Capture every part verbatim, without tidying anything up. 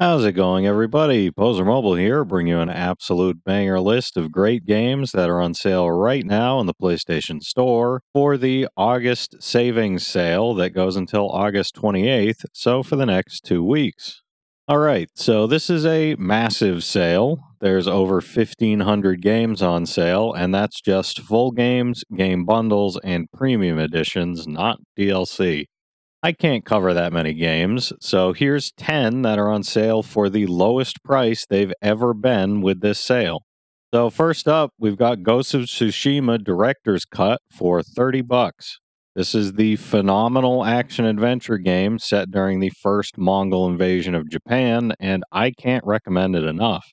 How's it going, everybody? Pozermobil here, bringing you an absolute banger list of great games that are on sale right now in the PlayStation Store for the August savings sale that goes until August twenty-eighth, so for the next two weeks. Alright, so this is a massive sale. There's over fifteen hundred games on sale, and that's just full games, game bundles, and premium editions, not D L C. I can't cover that many games, so here's ten that are on sale for the lowest price they've ever been with this sale. So first up, we've got Ghost of Tsushima Director's Cut for thirty bucks. This is the phenomenal action-adventure game set during the first Mongol invasion of Japan, and I can't recommend it enough.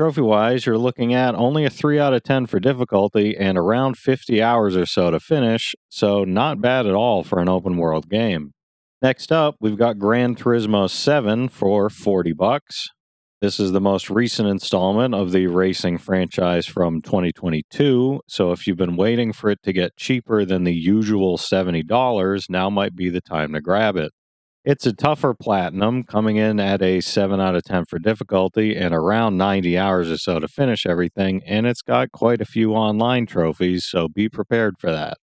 Trophy-wise, you're looking at only a three out of ten for difficulty and around fifty hours or so to finish, so not bad at all for an open-world game. Next up, we've got Gran Turismo seven for forty bucks. This is the most recent installment of the racing franchise from twenty twenty-two, so if you've been waiting for it to get cheaper than the usual seventy dollars, now might be the time to grab it. It's a tougher platinum, coming in at a seven out of ten for difficulty and around ninety hours or so to finish everything, and it's got quite a few online trophies, so be prepared for that.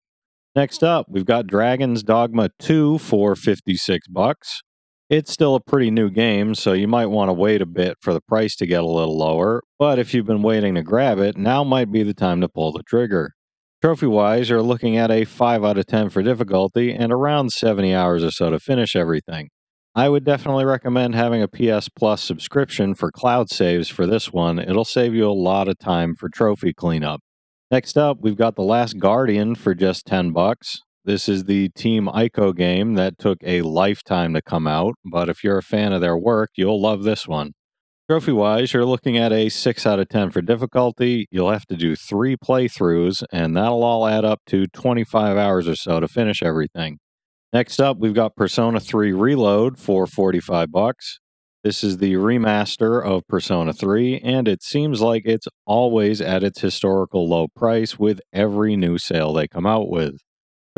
Next up, we've got Dragon's Dogma two for fifty-six bucks. It's still a pretty new game, so you might want to wait a bit for the price to get a little lower, but if you've been waiting to grab it, now might be the time to pull the trigger. Trophy-wise, you're looking at a five out of ten for difficulty and around seventy hours or so to finish everything. I would definitely recommend having a P S Plus subscription for cloud saves for this one. It'll save you a lot of time for trophy cleanup. Next up, we've got The Last Guardian for just ten bucks. This is the Team Ico game that took a lifetime to come out, but if you're a fan of their work, you'll love this one. Trophy-wise, you're looking at a six out of ten for difficulty. You'll have to do three playthroughs, and that'll all add up to twenty-five hours or so to finish everything. Next up, we've got Persona three Reload for forty-five bucks. This is the remaster of Persona three, and it seems like it's always at its historical low price with every new sale they come out with.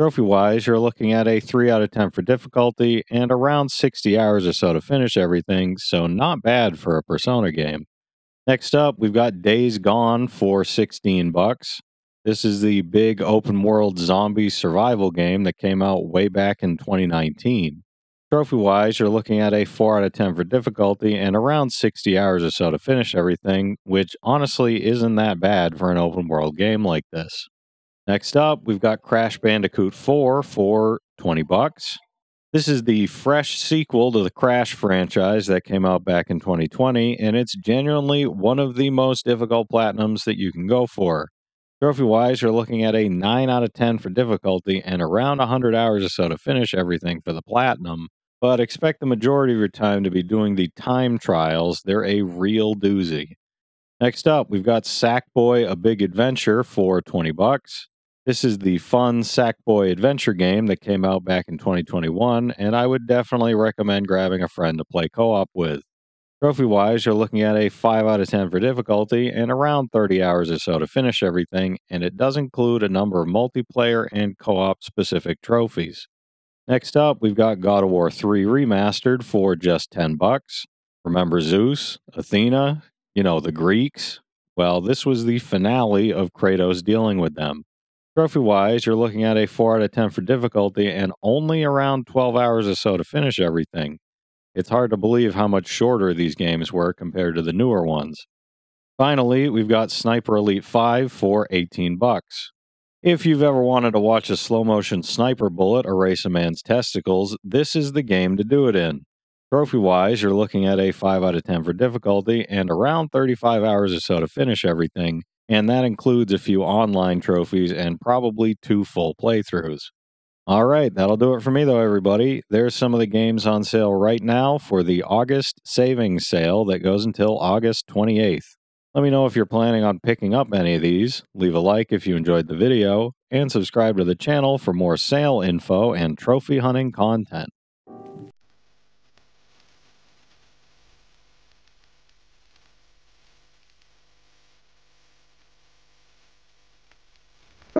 Trophy-wise, you're looking at a three out of ten for difficulty and around sixty hours or so to finish everything, so not bad for a Persona game. Next up, we've got Days Gone for sixteen bucks. This is the big open-world zombie survival game that came out way back in twenty nineteen. Trophy-wise, you're looking at a four out of ten for difficulty and around sixty hours or so to finish everything, which honestly isn't that bad for an open-world game like this. Next up, we've got Crash Bandicoot four for twenty bucks. This is the fresh sequel to the Crash franchise that came out back in twenty twenty, and it's genuinely one of the most difficult platinums that you can go for. Trophy-wise, you're looking at a nine out of ten for difficulty and around one hundred hours or so to finish everything for the platinum. But expect the majority of your time to be doing the time trials. They're a real doozy. Next up, we've got Sackboy: A Big Adventure for twenty bucks. This is the fun Sackboy adventure game that came out back in twenty twenty-one, and I would definitely recommend grabbing a friend to play co-op with. Trophy-wise, you're looking at a five out of ten for difficulty and around thirty hours or so to finish everything, and it does include a number of multiplayer and co-op specific trophies. Next up, we've got God of War three Remastered for just ten bucks. Remember Zeus, Athena, you know, the Greeks? Well, this was the finale of Kratos dealing with them. Trophy-wise, you're looking at a four out of ten for difficulty and only around twelve hours or so to finish everything. It's hard to believe how much shorter these games were compared to the newer ones. Finally, we've got Sniper Elite five for eighteen bucks. If you've ever wanted to watch a slow-motion sniper bullet erase a man's testicles, this is the game to do it in. Trophy-wise, you're looking at a five out of ten for difficulty and around thirty-five hours or so to finish everything, and that includes a few online trophies and probably two full playthroughs. Alright, that'll do it for me though, everybody. There's some of the games on sale right now for the August savings sale that goes until August twenty-eighth. Let me know if you're planning on picking up any of these, leave a like if you enjoyed the video, and subscribe to the channel for more sale info and trophy hunting content.